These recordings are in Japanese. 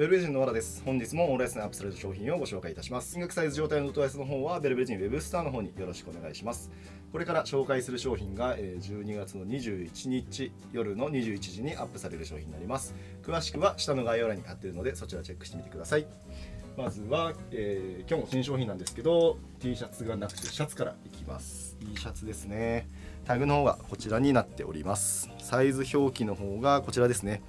ベルベ人のわらです。本日もオンラインでアップされた商品をご紹介いたします。金額サイズ状態のお問い合わせの方は、ベルベ人ウェブスターの方によろしくお願いします。これから紹介する商品が12月の21日夜の21時にアップされる商品になります。詳しくは下の概要欄に貼っているので、そちらチェックしてみてください。まずは、今日も新商品なんですけど、T シャツがなくてシャツからいきます。いいシャツですね。タグの方がこちらになっております。サイズ表記の方がこちらですね。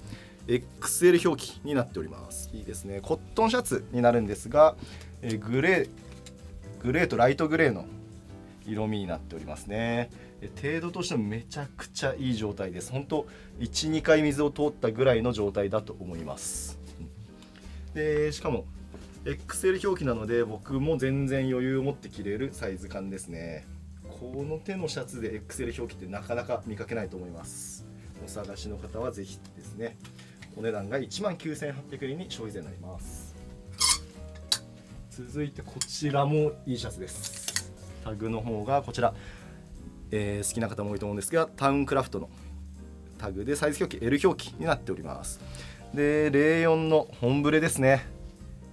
XL 表記になっております。いいですね。コットンシャツになるんですが、グレーとライトグレーの色味になっておりますね。程度としてもめちゃくちゃいい状態です。本当1、2回水を通ったぐらいの状態だと思います。でしかも XL 表記なので僕も全然余裕を持って着れるサイズ感ですね。この手のシャツで XL 表記ってなかなか見かけないと思います。お探しの方はぜひですね。お値段が19,800円に消費税になります。続いてこちらもいいシャツです。タグの方がこちら、好きな方も多いと思うんですがタウンクラフトのタグでサイズ表記 L 表記になっております。でレイヨンの本ブレですね。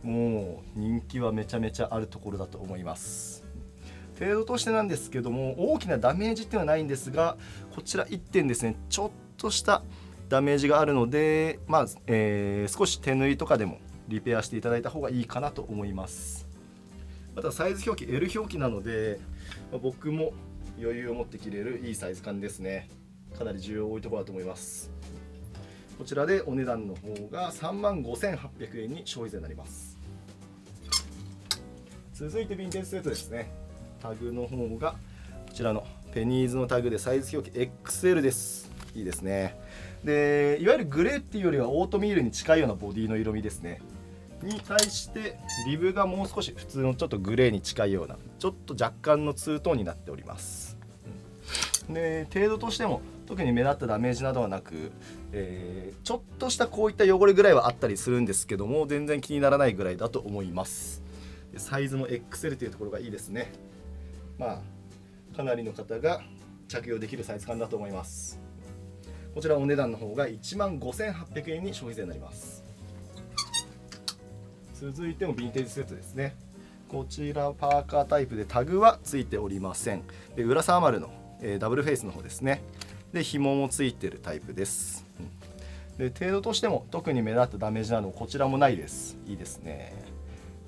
もう人気はめちゃめちゃあるところだと思います。程度としてなんですけども大きなダメージではないんですがこちら1点ですねちょっとしたダメージがあるので、少し手縫いとかでもリペアしていただいた方がいいかなと思います。またサイズ表記 L 表記なので、僕も余裕を持って着れるいいサイズ感ですね。かなり需要多いところだと思います。こちらでお値段の方が35,800円に消費税になります。続いてヴィンテージセットですね。タグの方がこちらのペニーズのタグでサイズ表記 XL です。いいですね。でいわゆるグレーっていうよりはオートミールに近いようなボディの色味ですねに対してリブがもう少し普通のちょっとグレーに近いようなちょっと若干のツートーンになっております、で程度としても特に目立ったダメージなどはなく、ちょっとしたこういった汚れぐらいはあったりするんですけども全然気にならないぐらいだと思います。サイズも XL というところがいいですね。まあかなりの方が着用できるサイズ感だと思います。こちらお値段の方が15,800円に消費税になります。続いてもヴィンテージセットですね。こちらパーカータイプでタグはついておりません。で裏サーマルの、ダブルフェイスの方ですね。で紐もついてるタイプです、で程度としても特に目立ったダメージなどこちらもないです。いいですね。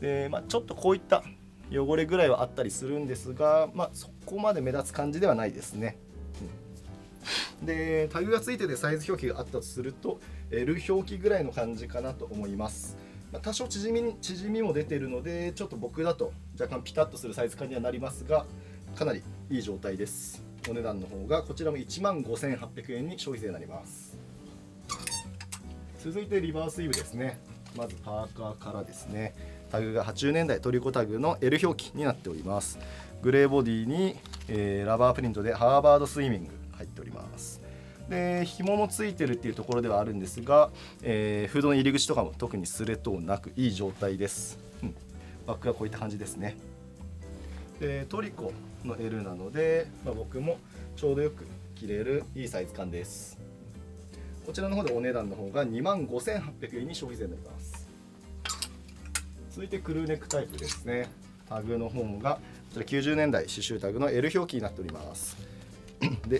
で、ちょっとこういった汚れぐらいはあったりするんですが、そこまで目立つ感じではないですね。でタグがついててサイズ表記があったとすると L 表記ぐらいの感じかなと思います、多少縮みも出ているのでちょっと僕だと若干ピタッとするサイズ感にはなりますがかなりいい状態です。お値段の方がこちらも15,800円に消費税になります。続いてリバースイブですね。まずパーカーからですね。タグが80年代トリコタグの L 表記になっております。グレーボディに、ラバープリントでハーバードスイミング入っております。で紐もついてるっていうところではあるんですが、フードの入り口とかも特にスレとなくいい状態です、バックはこういった感じですね。でトリコの L なので、僕もちょうどよく着れるいいサイズ感です。こちらの方でお値段の方が25,800円に消費税になります。続いてクルーネックタイプですね。タグの方がこちら90年代刺繍タグの L 表記になっております。で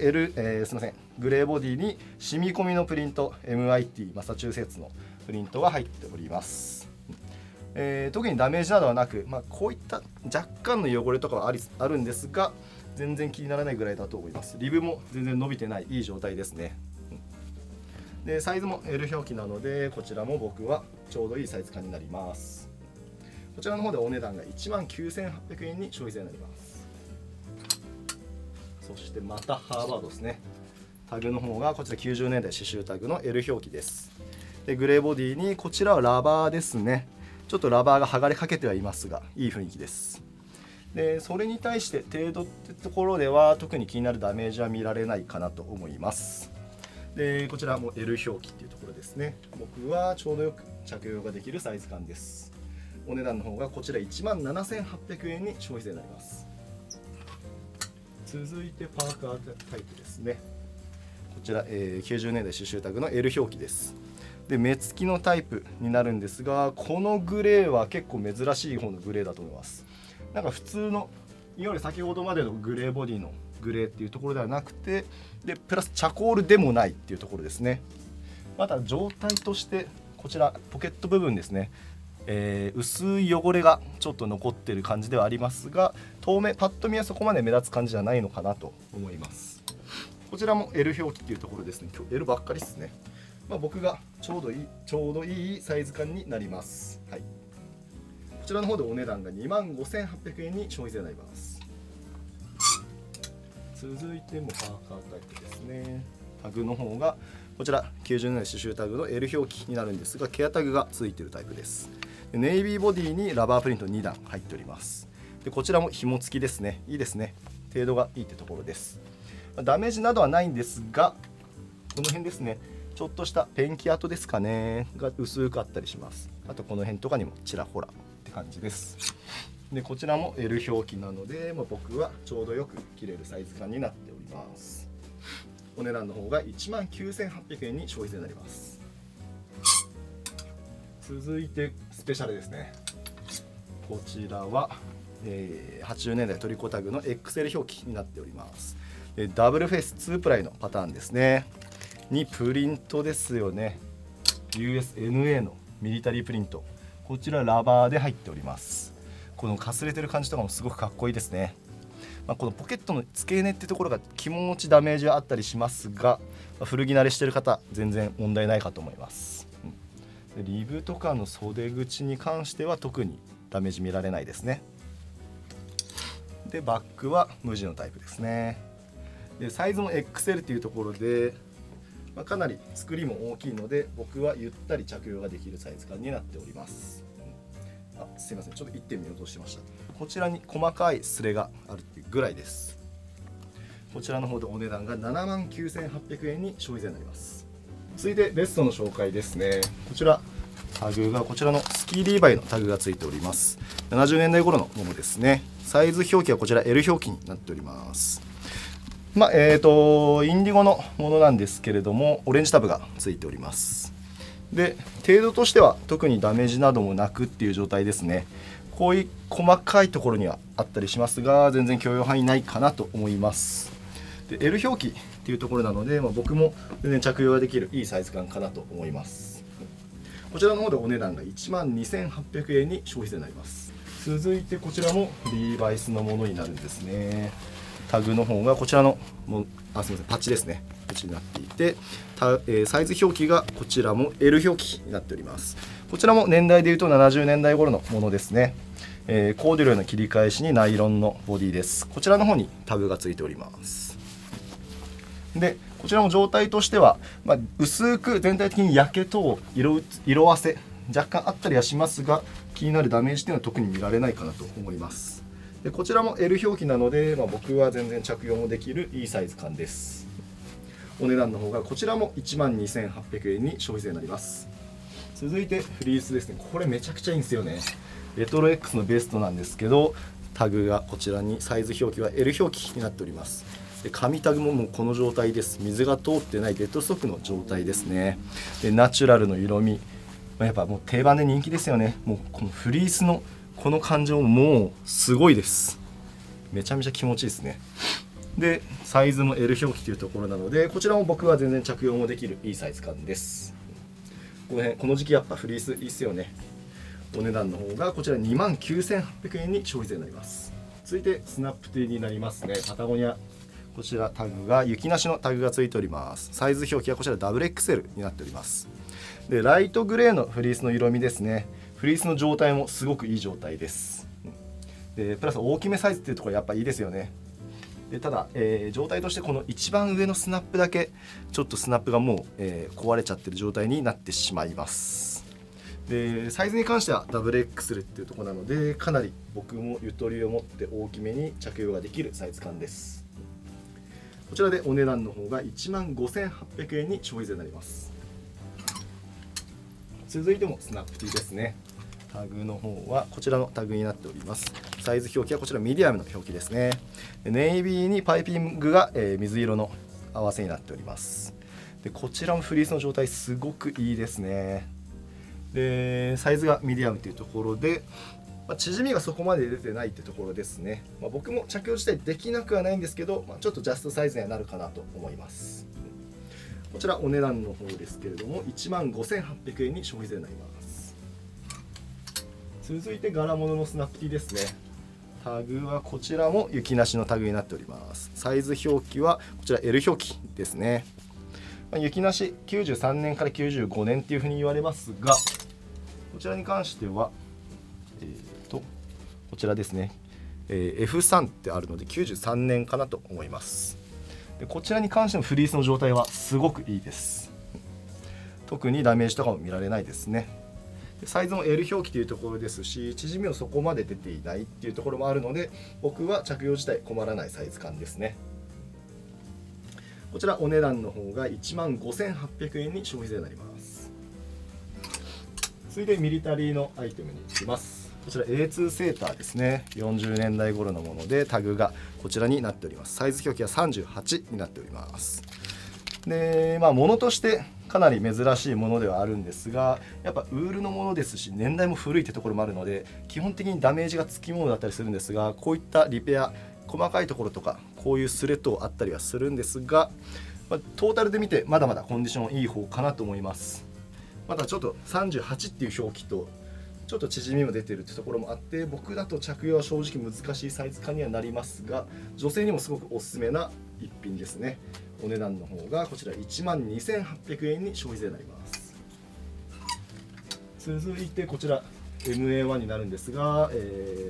すみませんグレーボディに染み込みのプリント MIT マサチューセッツのプリントが入っております、特にダメージなどはなく、こういった若干の汚れとかはあるんですが全然気にならないぐらいだと思います。リブも全然伸びてないいい状態ですね、でサイズも L 表記なのでこちらも僕はちょうどいいサイズ感になります。こちらの方でお値段が19,800円に消費税になります。そしてまたハーバードですね。タグの方がこちら90年代刺繍タグの L 表記です。でグレーボディにこちらはラバーですね。ちょっとラバーが剥がれかけてはいますがいい雰囲気です。でそれに対して程度ってところでは特に気になるダメージは見られないかなと思います。でこちらも L 表記っていうところですね。僕はちょうどよく着用ができるサイズ感です。お値段の方がこちら17,800円に消費税になります。続いてパーカータイプですね。こちら、90年代刺繍タグの L 表記です。で目つきのタイプになるんですが、このグレーは結構珍しい方のグレーだと思います。なんか普通のいわゆる先ほどまでのグレーボディのグレーっていうところではなくて、でプラスチャコールでもないっていうところですね。また状態としてこちらポケット部分ですね、薄い汚れがちょっと残ってる感じではありますが、透明パッと見はそこまで目立つ感じじゃないのかなと思います。こちらも L 表記っていうところですね。今日 L ばっかりですね。まあ、僕がちょうどいいサイズ感になります。はい。こちらの方でお値段が25,800円に消費税になります。続いてもパーカータイプですね。タグの方がこちら90年代刺繍タグの L 表記になるんですが、ケアタグがついているタイプです。ネイビーボディにラバープリント2段入っております。でこちらも紐付きですね。いいですね。程度がいいってところです。ダメージなどはないんですが、この辺ですね、ちょっとしたペンキ跡ですかねが薄くあったりします。あとこの辺とかにもちらほらって感じです。でこちらも L 表記なので、まあ、僕はちょうどよく着れるサイズ感になっております。お値段の方が19,800円に消費税になります。続いてスペシャルですね。こちらは、80年代トリコタグの XL 表記になっております。ダブルフェイス2プライのパターンですねにプリントですよね。 USNA のミリタリープリント、こちらラバーで入っております。このかすれてる感じとかもすごくかっこいいですね。まあ、このポケットの付け根ってところが気持ちダメージはあったりしますが、古着慣れしてる方全然問題ないかと思います。でリブとかの袖口に関しては特にダメージ見られないですね。でバックは無地のタイプですね。でサイズも XL というところで、まあ、かなり作りも大きいので僕はゆったり着用ができるサイズ感になっております。あ、すいません、ちょっと一点見落としてました。こちらに細かいスレがあるっていうぐらいです。こちらの方でお値段が79,800円に消費税になります。続いてベストの紹介ですね。こちらタグがこちらのスキーリーバイのタグがついております。70年代頃のものですね。サイズ表記はこちら L 表記になっております。まあインディゴのものなんですけれども、オレンジタブがついております。で程度としては特にダメージなどもなくっていう状態ですね。こういう細かいところにはあったりしますが、全然許容範囲内かなと思います。で L 表記っていうところなので、まあ、僕も全然着用ができるいいサイズ感かなと思います。こちらの方でお値段が12,800円に消費税になります。続いてこちらもリーバイスのものになるんですね。タグの方がこちらのパッチですね、パッチになっていて、サイズ表記がこちらも L 表記になっております。こちらも年代でいうと70年代頃のものですね。コーデュロイの切り返しにナイロンのボディです。こちらの方にタグがついております。でこちらも状態としては、まあ、薄く全体的に焼けと色あせ若干あったりはしますが、気になるダメージというのは特に見られないかなと思います。でこちらも L 表記なので、まあ、僕は全然着用もできるいいサイズ感です。お値段の方がこちらも12,800円に消費税になります。続いてフリースですね。これめちゃくちゃいいんですよね。レトロ X のベストなんですけど、タグがこちらにサイズ表記は L 表記になっております。で紙タグももうこの状態です。水が通ってないデッドストックの状態ですね。でナチュラルの色味、まあ、やっぱもう定番で人気ですよね。もうこのフリースのこの感情もうすごいです。めちゃめちゃ気持ちいいですね。でサイズも L 表記というところなので、こちらも僕は全然着用もできるいいサイズ感です。この辺この時期やっぱフリースいいですよね。お値段の方がこちら29,800円に消費税になります。続いてスナップティーになりますね。パタゴニア、こちらタグが雪なしのタグがついております。サイズ表記はこちら WXL になっております。でライトグレーのフリースの色味ですね。フリースの状態もすごくいい状態です。でプラス大きめサイズっていうところやっぱいいですよね。でただ、状態としてこの一番上のスナップだけちょっとスナップがもう、壊れちゃってる状態になってしまいます。でサイズに関しては WXL っていうところなので、かなり僕もゆとりを持って大きめに着用ができるサイズ感です。こちらでお値段の方が15,800円に消費税になります。続いてもスナップティーですね。タグの方はこちらのタグになっております。サイズ表記はこちらミディアムの表記ですね。ネイビーにパイピングが水色の合わせになっております。でこちらもフリースの状態すごくいいですね。でサイズがミディアムというところで、まあ、縮みがそこまで出てないってところですね。まあ、僕も着用自体できなくはないんですけど、まあ、ちょっとジャストサイズにはなるかなと思います。こちらお値段の方ですけれども 15,800 円に消費税になります。続いて柄物のスナップティーですね。タグはこちらも雪なしのタグになっております。サイズ表記はこちら L 表記ですね。雪なし93年から95年っていうふうに言われますが、こちらに関してはこちらですね、F3 ってあるので93年かなと思います。でこちらに関してもフリースの状態はすごくいいです。特にダメージとかも見られないですね。でサイズも L 表記というところですし、縮みもそこまで出ていないっていうところもあるので、僕は着用自体困らないサイズ感ですね。こちらお値段の方が 15,800 円に消費税になります。続いてミリタリーのアイテムに行きます。こちら A2 セーターですね。40年代頃のもので、タグがこちらになっております。サイズ表記は38になっております。でまあ物としてかなり珍しいものではあるんですが、やっぱウールのものですし年代も古いってところもあるので、基本的にダメージがつきものだったりするんですが、こういったリペア細かいところとかこういうスレッドあったりはするんですが、まあ、トータルで見てまだまだコンディションいい方かなと思います。またちょっと38っていう表記とちょっと縮みも出てるってところもあって、僕だと着用は正直難しいサイズ感にはなりますが、女性にもすごくおすすめな一品ですね。お値段の方がこちら 12,800 円に消費税になります。続いてこちら MA1 になるんですが、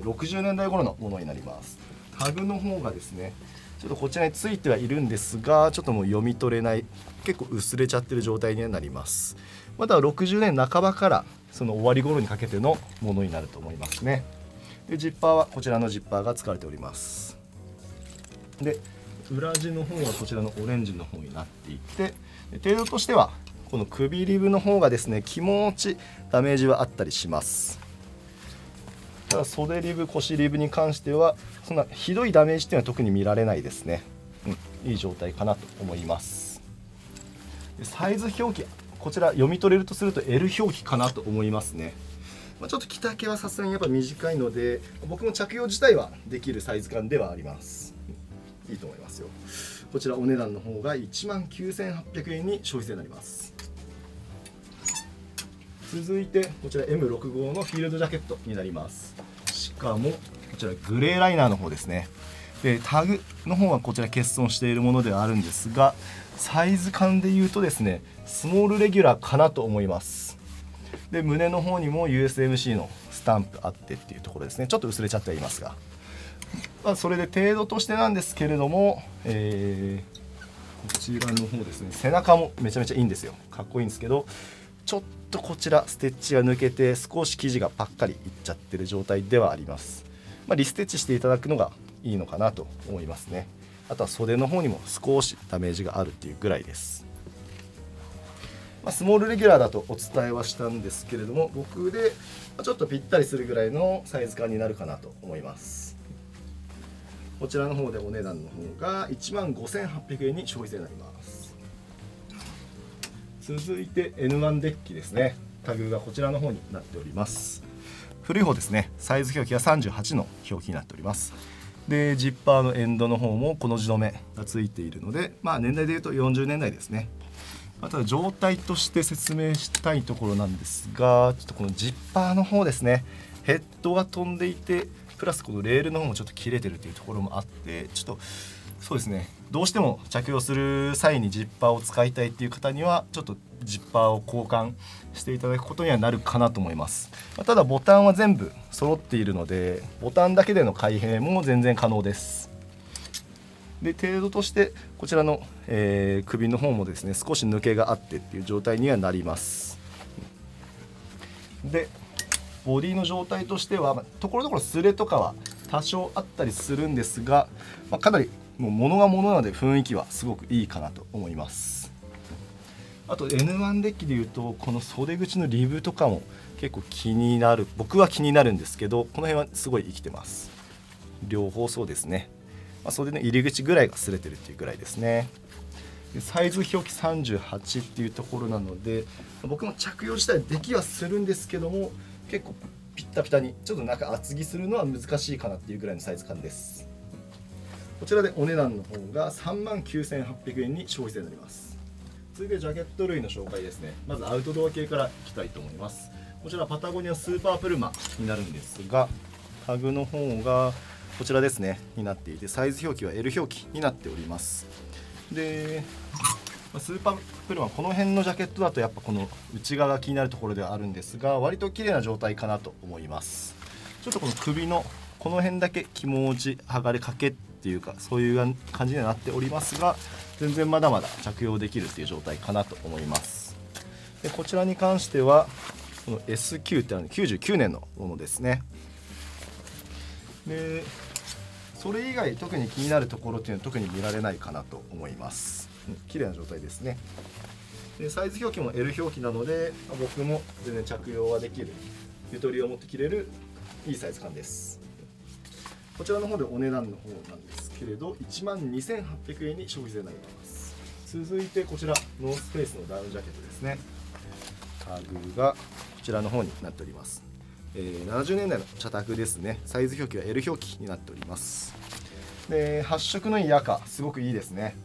60年代頃のものになります。タグの方がですね、ちょっとこちらについてはいるんですが、ちょっともう読み取れない、結構薄れちゃってる状態にはなります。また60年半ばからその終わり頃にかけてのものになると思いますね。でジッパーはこちらのジッパーが使われております。で裏地の方はこちらのオレンジの方になっていて、程度としてはこの首リブの方がですね、気持ちダメージはあったりします。ただ袖リブ腰リブに関してはそんなひどいダメージっていうのは特に見られないですね。いい状態かなと思います。でサイズ表記こちら読み取れるとすると L 表記かなと思いますね。まあ、ちょっと着丈はさすがにやっぱ短いので、僕も着用自体はできるサイズ感ではあります。いいと思いますよ。こちらお値段の方が 19,800 円に消費税になります。続いてこちら M65 のフィールドジャケットになります。しかもこちらグレーライナーの方ですね。でタグの方はこちら欠損しているものではあるんですが、サイズ感でいうとですね、スモールレギュラーかなと思います。で胸の方にも USMC のスタンプあってっていうところですね。ちょっと薄れちゃってはいますが、まあ、それで程度としてなんですけれども、こちらの方ですね、背中もめちゃめちゃいいんですよ。かっこいいんですけど、ちょっとこちらステッチが抜けて少し生地がパッカリいっちゃってる状態ではあります。まあ、リステッチしていただくのがいいのかなと思いますね。あとは袖の方にも少しダメージがあるっていうぐらいです。まあ、スモールレギュラーだとお伝えはしたんですけれども、僕でちょっとぴったりするぐらいのサイズ感になるかなと思います。こちらの方でお値段の方が 15,800 円に消費税になります。続いて N1 デッキですね。タグがこちらの方になっております。古い方ですね。サイズ表記は38の表記になっております。でジッパーのエンドの方もこの字止めがついているので、まあ、年代でいうと40年代ですね。まただ状態として説明したいところなんですが、ちょっとこのジッパーの方ですね、ヘッドが飛んでいてプラスこのレールの方もちょっと切れてるというところもあって、ちょっとそうですね、どうしても着用する際にジッパーを使いたいっていう方にはちょっとジッパーを交換していただくことにはなるかなと思います。ただボタンは全部揃っているので、ボタンだけでの開閉も全然可能です。で程度としてこちらの、首の方もですね、少し抜けがあってっていう状態にはなります。でボディの状態としてはところどころスレとかは多少あったりするんですが、まあ、かなりもう物が物なので雰囲気はすごくいいかなと思います。あと N1 デッキでいうとこの袖口のリブとかも結構気になる、僕は気になるんですけど、この辺はすごい生きてます。両方そうですね、まあ、袖の入り口ぐらいが擦れてるっていうぐらいですね。サイズ表記38っていうところなので、僕も着用自体できはするんですけども、結構ピッタピタにちょっとなんか厚着するのは難しいかなっていうぐらいのサイズ感です。こちらでお値段の方が 39,800 円に消費税になります。続いてジャケット類の紹介ですね。まずアウトドア系からいきたいと思います。こちらパタゴニアスーパープルマになるんですが、タグの方がこちらですねになっていて、サイズ表記は L 表記になっております。でスーパープルマ、この辺のジャケットだとやっぱこの内側が気になるところではあるんですが、割と綺麗な状態かなと思います。ちょっとこの首のこの辺だけ気持ち剥がれかけっていうか、そういう感じにはなっておりますが、全然まだまだ着用できるっていう状態かなと思います。でこちらに関してはこの S9 ってある99年のものですね。でそれ以外特に気になるところっていうのは特に見られないかなと思います。綺麗な状態ですね。でサイズ表記も L 表記なので、僕も全然着用はできる、ゆとりを持って着れるいいサイズ感です。こちらの方でお値段の方なんですけれど、 12,800 円に消費税になります。続いてこちらノースフェイスのダウンジャケットですね。タグがこちらの方になっております。70年代の茶タグですね。サイズ表記は L 表記になっております。で発色のいい赤、すごくいいですね。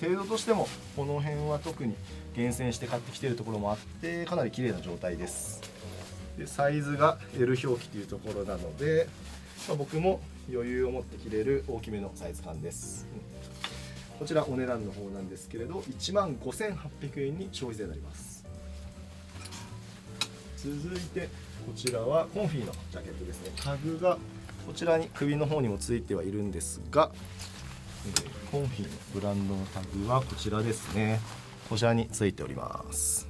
程度としてもこの辺は特に厳選して買ってきているところもあって、かなり綺麗な状態です。でサイズが L 表記というところなので、僕も余裕を持って着れる大きめのサイズ感です。こちらお値段の方なんですけれど、 15,800 円に消費税になります。続いてこちらはコンフィのジャケットですね。タグがこちらに首の方にもついてはいるんですが、コンフィのブランドのタグはこちらですね。こちらについております。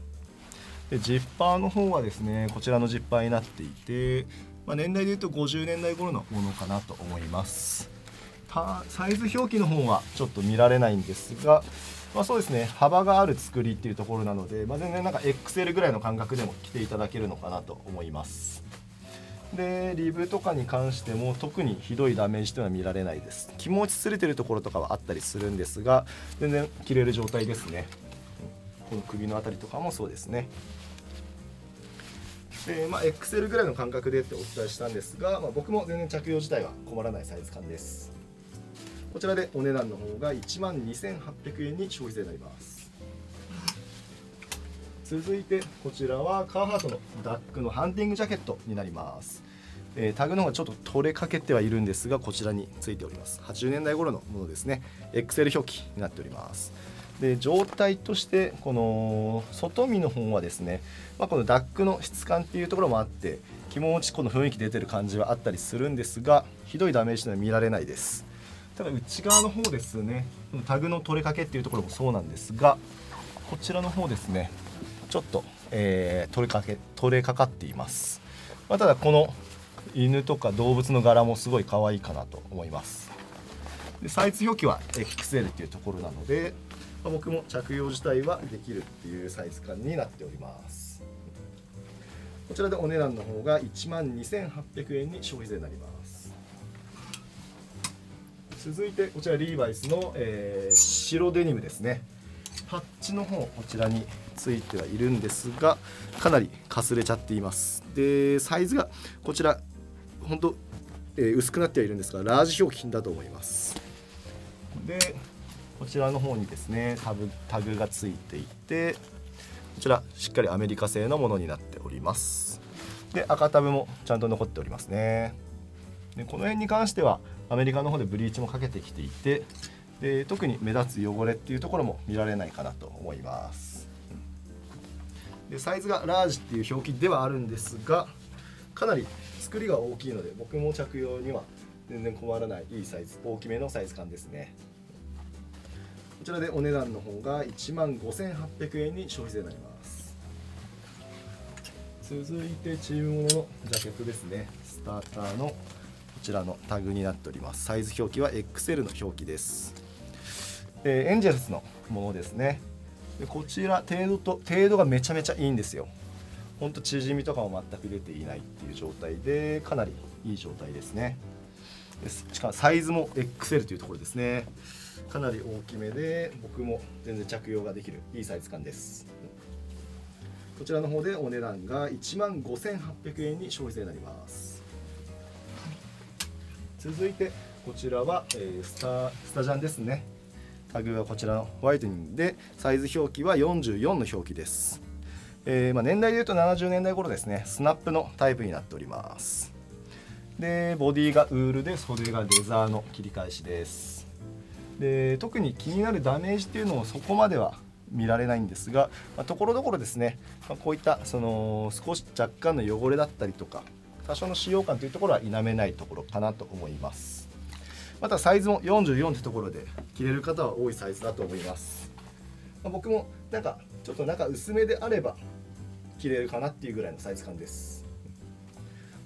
でジッパーの方はですね、こちらのジッパーになっていて、年代でいうと50年代頃のものかなと思います。サイズ表記の方はちょっと見られないんですが、そうですね、幅がある作りっていうところなので、全然なんか XL ぐらいの感覚でも着ていただけるのかなと思います。でリブとかに関しても特にひどいダメージというのは見られないです。気持ち擦れてるところとかはあったりするんですが、全然着れる状態ですね。この首のあたりとかもそうですね。でXL ぐらいの感覚でってお伝えしたんですが、僕も全然着用自体は困らないサイズ感です。こちらでお値段の方が 12,800 円に消費税になります。続いてこちらはカーハートのダックのハンティングジャケットになります。タグの方がちょっと取れかけてはいるんですが、こちらについております。80年代頃のものですね。 XL 表記になっております。で状態としてこの外見の方はですね、このダックの質感っていうところもあって、気持ちこの雰囲気出てる感じはあったりするんですが、ひどいダメージというのは見られないです。ただ内側の方ですね、タグの取れかけっていうところもそうなんですが、こちらの方ですね、ちょっと、取れかかっています。ただこの犬とか動物の柄もすごい可愛いかなと思います。でサイズ表記は XL っていうところなので、僕も着用自体はできるっていうサイズ感になっております。こちらでお値段の方が 12,800 円に消費税になります。続いてこちらリーバイスの、白デニムですね。パッチの方こちらについてはいるんですが、かなりかすれちゃっています。でサイズがこちら本当、薄くなってはいるんですが、ラージ表記だと思います。でこちらの方にですねタグがついていて、こちらしっかりアメリカ製のものになっております。で赤タブもちゃんと残っておりますね。でこの辺に関してはアメリカの方でブリーチもかけてきていて、で特に目立つ汚れっていうところも見られないかなと思います。でサイズがラージっていう表記ではあるんですが、かなり作りが大きいので、僕も着用には全然困らないいいサイズ、大きめのサイズ感ですね。こちらでお値段の方が 15,800 円に消費税になります。続いてチームもののジャケットですね。スターターのこちらのタグになっております。サイズ表記は XL の表記です。エンジェルスのものですね。でこちら程度がめちゃめちゃいいんですよ。ほんと縮みとかも全く出ていないっていう状態で、かなりいい状態ですね。しかもサイズも XL というところですね。かなり大きめで、僕も全然着用ができるいいサイズ感です。こちらの方でお値段が15,800円に消費税になります。続いてこちらはスタジャンですね。タグはこちらのホワイトニングで、サイズ表記は44の表記です。年代でいうと70年代頃ですね。スナップのタイプになっております。でボディがウールで、袖がレザーの切り返しです。で特に気になるダメージっていうのをそこまでは見られないんですが、ところどころですね、こういったその少し若干の汚れだったりとか、多少の使用感というところは否めないところかなと思います。またサイズも44というところで着れる方は多いサイズだと思います。僕もなんかちょっと中薄めであれば着れるかなっていうぐらいのサイズ感です。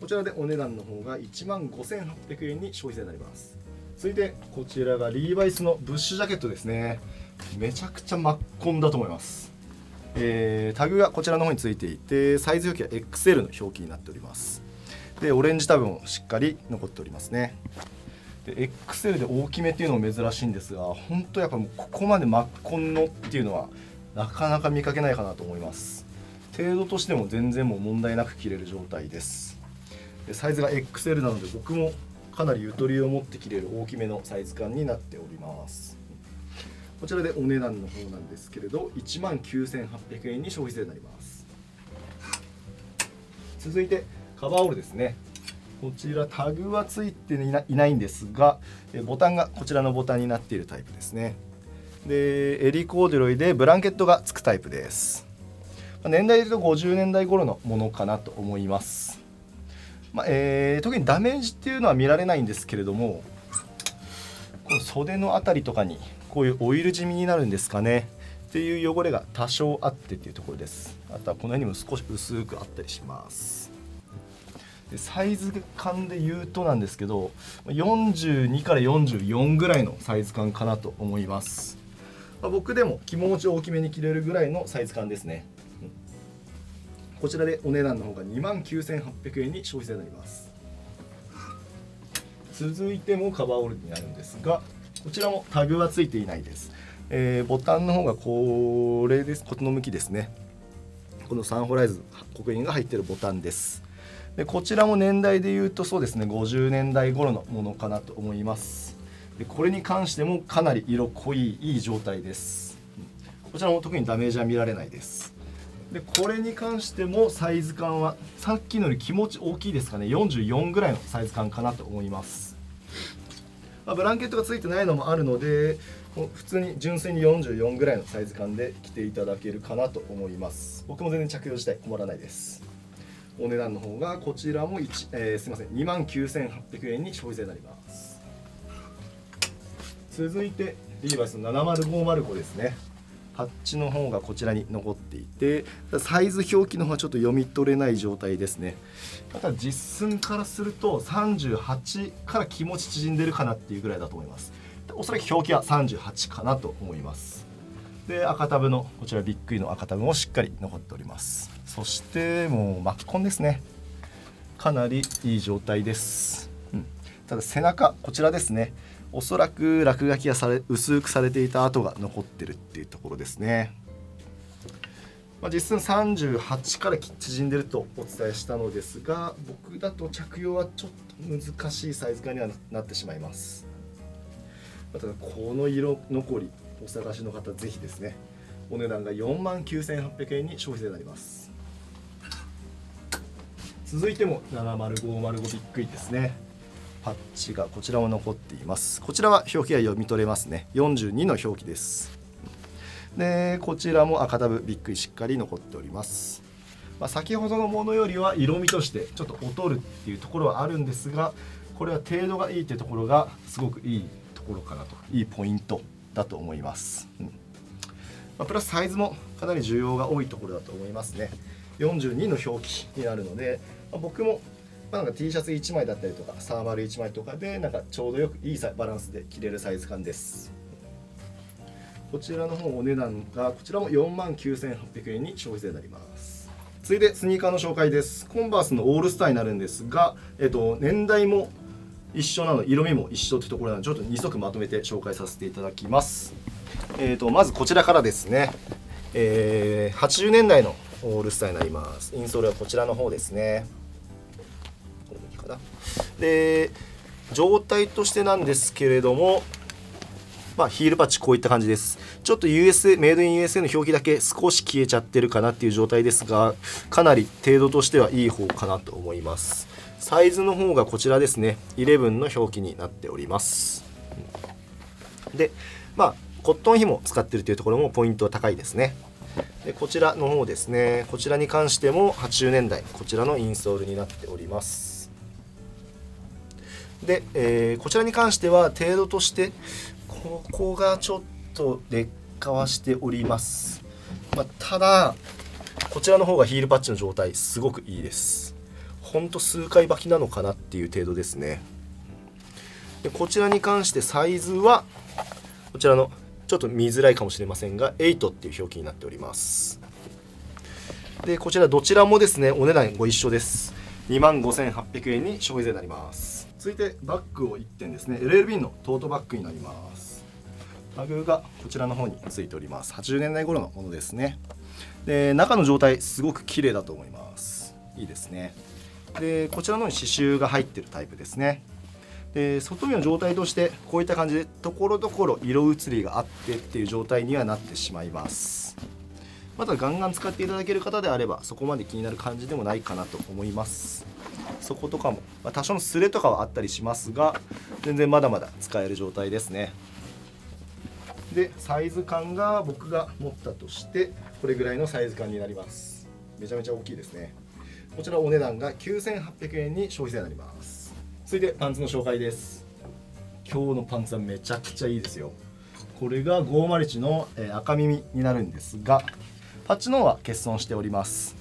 こちらでお値段の方が15,800円に消費税になります。続いてこちらがリーバイスのブッシュジャケットですね。めちゃくちゃ真っ紺だと思います。タグがこちらの方についていて、サイズ表記は XL の表記になっております。でオレンジタブもしっかり残っておりますね。で XL で大きめっていうのも珍しいんですが、本当やっぱもうここまで真っ紺のっていうのはなかなか見かけないかなと思います。程度としても全然もう問題なく着れる状態です。でサイズが XL なので、僕もかなりゆとりを持って着れる大きめのサイズ感になっております。こちらでお値段の方なんですけれど、19,800円に消費税になります。続いてカバーオールですね。こちらタグはついていないんですが、ボタンがこちらのボタンになっているタイプですね。で襟コーデュロイでブランケットがつくタイプです。年代でいうと50年代頃のものかなと思います。特にダメージっていうのは見られないんですけれども、この袖の辺りとかにこういうオイル地味になるんですかねっていう汚れが多少あってっていうところです。あとはこの辺にも少し薄くあったりします。でサイズ感で言うとなんですけど、42から44ぐらいのサイズ感かなと思います。僕でも気持ち大きめに着れるぐらいのサイズ感ですね。こちらでお値段の方が29,800円に消費税になります。続いてもカバーオールになるんですが、こちらもタグはついていないです。ボタンの方がこれです。この向きですね。このサンホライズ刻印が入っているボタンです。でこちらも年代でいうとそうですね、50年代頃のものかなと思います。でこれに関してもかなり色濃いいい状態です。こちらも特にダメージは見られないです。でこれに関してもサイズ感はさっきのより気持ち大きいですかね。44ぐらいのサイズ感かなと思います。ブランケットがついてないのもあるので、普通に純粋に44ぐらいのサイズ感で着ていただけるかなと思います。僕も全然着用自体困らないです。お値段の方がこちらも29,800円に消費税になります。続いてリーバイスの70505ですね。パッチの方がこちらに残っていて、サイズ表記の方はちょっと読み取れない状態ですね。また実寸からすると38から気持ち縮んでるかなっていうぐらいだと思います。おそらく表記は38かなと思います。で赤タブのこちらびっくりの赤タブもしっかり残っております。そしてもう真っ紺ですね。かなりいい状態です、ただ背中こちらですね、おそらく落書きが薄くされていた跡が残ってるっていうところですね。実際38から縮んでるとお伝えしたのですが、僕だと着用はちょっと難しいサイズ感にはなってしまいます。またこの色残りお探しの方ぜひですね、お値段が49,800円に消費税になります。続いても70505ビックリですね。パッチがこちらも残っています。こちらは表記が読み取れますね。42の表記です。でこちらも赤タブびっくりしっかり残っております。先ほどのものよりは色味としてちょっと劣るっていうところはあるんですが、これは程度がいいってところがすごくいいところかなと、いいポイントだと思います、プラスサイズもかなり需要が多いところだと思いますね。42の表記になるので、僕もなんか T シャツ1枚だったりとかサーマル1枚とかでなんかちょうどよくいいバランスで着れるサイズ感です。こちらの方お値段がこちらも49,800円に消費税になります。続いてスニーカーの紹介です。コンバースのオールスターになるんですが、年代も一緒なの、色味も一緒というところなので、ちょっと2足まとめて紹介させていただきます。まずこちらからですね、80年代のオールスターになります。インソールはこちらの方ですね。これでいいかな。で、状態としてなんですけれども、まあ、ヒールパッチこういった感じです。ちょっと USA、メイドイン USA の表記だけ少し消えちゃってるかなっていう状態ですが、かなり程度としてはいい方かなと思います。サイズの方がこちらですね、11の表記になっております。で、まあ、コットン紐使ってるというところもポイントは高いですね。で、こちらの方ですね、こちらに関しても80年代、こちらのインソールになっております。で、こちらに関しては程度としてここがちょっと劣化はしております、まあ、ただこちらの方がヒールパッチの状態すごくいいです。ほんと数回履きなのかなっていう程度ですね。で、こちらに関してサイズはこちらのちょっと見づらいかもしれませんが8っていう表記になっております。で、こちらどちらもですねお値段ご一緒です。25,800 円に消費税になります。続いてバッグを1点ですね、 LLB のトートバッグになります。タグがこちらの方についております。80年代頃のものですね。で、中の状態すごく綺麗だと思います。いいですね。で、こちらの方に刺繍が入ってるタイプですね。で、外見の状態としてこういった感じでところどころ色移りがあってっていう状態にはなってしまいます。またガンガン使っていただける方であればそこまで気になる感じでもないかなと思います。そことかも、まあ、多少のスレとかはあったりしますが全然まだまだ使える状態ですね。で、サイズ感が僕が持ったとしてこれぐらいのサイズ感になります。めちゃめちゃ大きいですね。こちらお値段が 9,800 円に消費税になります。続いてパンツの紹介です。今日のパンツはめちゃくちゃいいですよ。これが501の赤耳になるんですがパッチの方は欠損しております。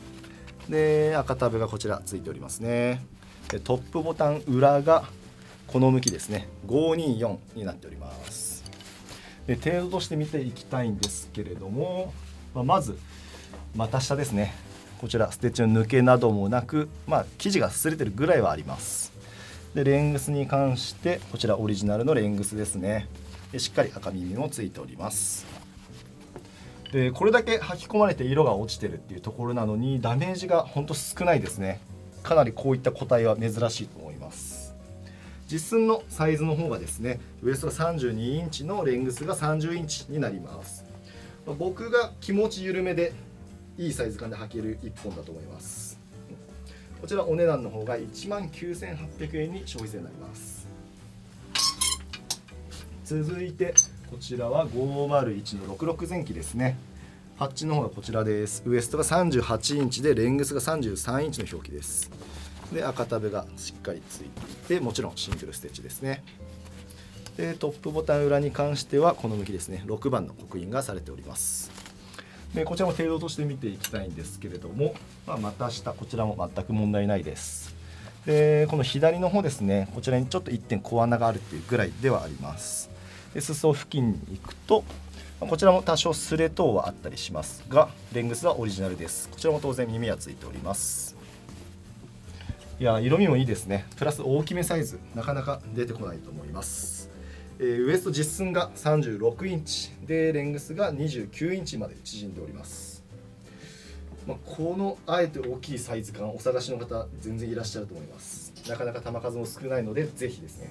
で、赤タブがこちらついておりますね。で、トップボタン裏がこの向きですね、524になっております。で、程度として見ていきたいんですけれども、まず股下ですね。こちらステッチの抜けなどもなく、まあ、生地が擦れてるぐらいはあります。で、レングスに関してこちらオリジナルのレングスですね。で、しっかり赤耳もついております。で、これだけ履き込まれて色が落ちてるっていうところなのにダメージがほんと少ないですね。かなりこういった個体は珍しいと思います。実寸のサイズの方がですねウエストが32インチのレングスが30インチになります。僕が気持ち緩めでいいサイズ感で履ける1本だと思います。こちらお値段の方が 19,800 円に消費税になります。続いてこちらは501の66前期ですね。パッチの方がこちらです。ウエストが38インチでレングスが33インチの表記です。で、赤タブがしっかりついていてもちろんシングルステッチですね。で、トップボタン裏に関してはこの向きですね、6番の刻印がされております。で、こちらも程度として見ていきたいんですけれども、まあ、股下こちらも全く問題ないです。で、この左の方ですね、こちらにちょっと 1点小穴があるっていうぐらいではあります。で、裾付近に行くとこちらも多少スレ等はあったりしますがレングスはオリジナルです。こちらも当然耳はついております。いや、色味もいいですね。プラス大きめサイズなかなか出てこないと思います。ウエスト実寸が36インチでレングスが29インチまで縮んでおります。まあ、このあえて大きいサイズ感お探しの方全然いらっしゃると思います。なかなか球数も少ないのでぜひですね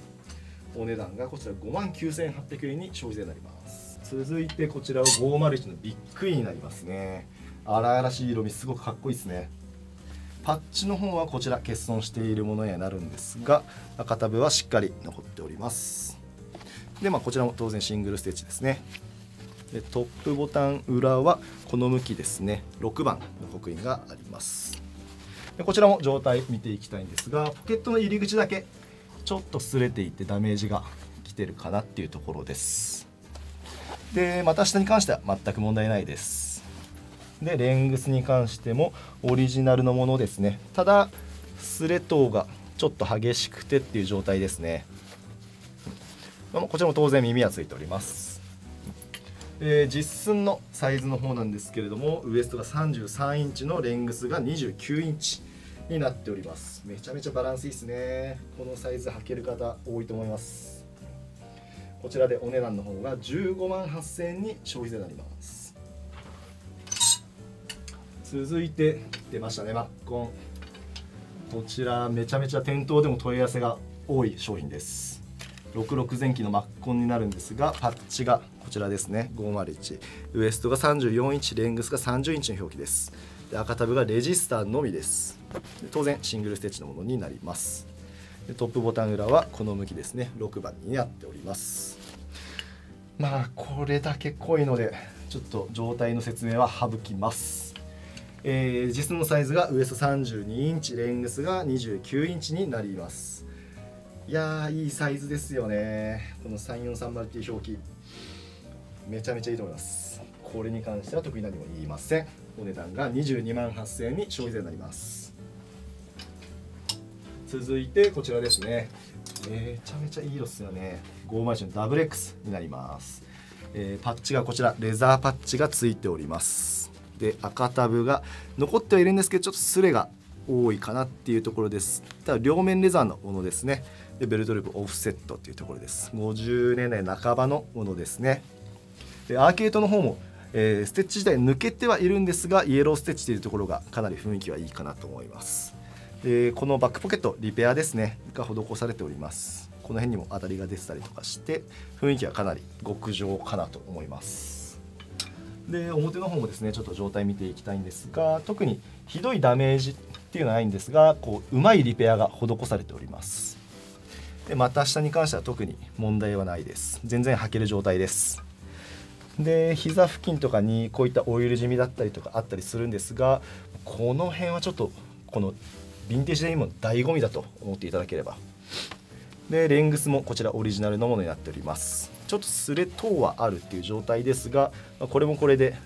お値段がこちら 59,800 円に消費税になります。続いてこちらは501のビッグイになりますね。荒々しい色味すごくかっこいいですね。パッチの方はこちら欠損しているものにはなるんですが赤タブはしっかり残っております。で、まあ、こちらも当然シングルステッチですね。で、トップボタン裏はこの向きですね、6番の刻印があります。で、こちらも状態見ていきたいんですがポケットの入り口だけちょっと擦れていてダメージがきてるかなっていうところです。で、股下に関しては全く問題ないです。で、レングスに関してもオリジナルのものですね。ただ擦れ等がちょっと激しくてっていう状態ですね。こちらも当然耳はついております。実寸のサイズの方なんですけれどもウエストが33インチのレングスが29インチになっております。めちゃめちゃバランスいいですね。このサイズ履ける方多いと思います。こちらでお値段の方が15万8,000円に消費税になります。続いて出ましたね、マッコン。こちらめちゃめちゃ店頭でも問い合わせが多い商品です。66前期のマッコンになるんですが、パッチがこちらですね、501、ウエストが34インチ、レングスが30インチの表記です。で、赤タブがレジスターのみです。で、当然シングルステッチのものになります。で、トップボタン裏はこの向きですね、6番になっております。まあこれだけ濃いのでちょっと状態の説明は省きます。実のサイズがウエスト32インチ、レングスが29インチになります。いやー、いいサイズですよね。この3430っていう表記めちゃめちゃいいと思います。これに関しては特に何も言いません。お値段が22万8,000円に消費税になります。続いてこちらですね、めちゃめちゃいい色ですよね。501のダブル X になります。パッチがこちらレザーパッチがついております。で、赤タブが残ってはいるんですけど、ちょっとスレが多いかなっていうところです。ただ両面レザーのものですね。で、ベルトループオフセットっていうところです。50年代半ばのものですね。で、アーケードの方も、ステッチ自体抜けてはいるんですが、イエローステッチというところがかなり雰囲気はいいかなと思います。で、このバックポケットリペアですねが施されております。この辺にも当たりが出てたりとかして雰囲気はかなり極上かなと思います。で、表の方もですね、ちょっと状態見ていきたいんですが、特にひどいダメージっていうのはないんですが、こううまいリペアが施されております。で、また下に関しては特に問題はないです。全然履ける状態です。で、膝付近とかにこういったオイル染みだったりとかあったりするんですが、この辺はちょっとこのヴィンテージデニムの醍醐味だと思っていただければ。で、レングスもこちらオリジナルのものになっております。ちょっとスレ等はあるっていう状態ですが、これもこれで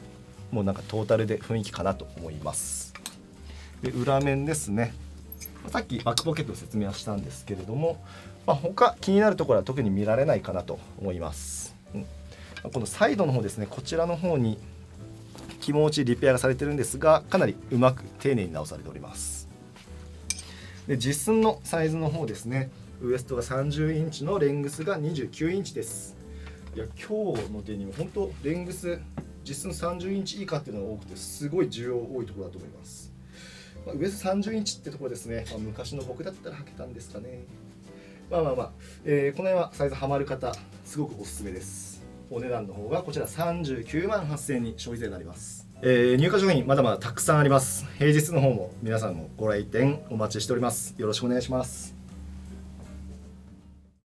もうなんかトータルで雰囲気かなと思います。で、裏面ですね。さっきバックポケットの説明はしたんですけれども、他気になるところは特に見られないかなと思います。このサイドの方ですね、こちらの方に気持ちリペアがされてるんですが、かなりうまく丁寧に直されております。で、実寸のサイズの方ですね、ウエストが30インチのレングスが29インチです。いや、今日のデニム本当レングス実寸30インチ以下っていうのが多くて、すごい需要多いところだと思います。ウエスト30インチってところですね。昔の僕だったら履けたんですかね。この辺はサイズハマる方すごくおすすめです。お値段の方がこちら39万8,000円に消費税になります。入荷商品まだまだたくさんあります。平日の方も皆さんもご来店お待ちしております。よろしくお願いします。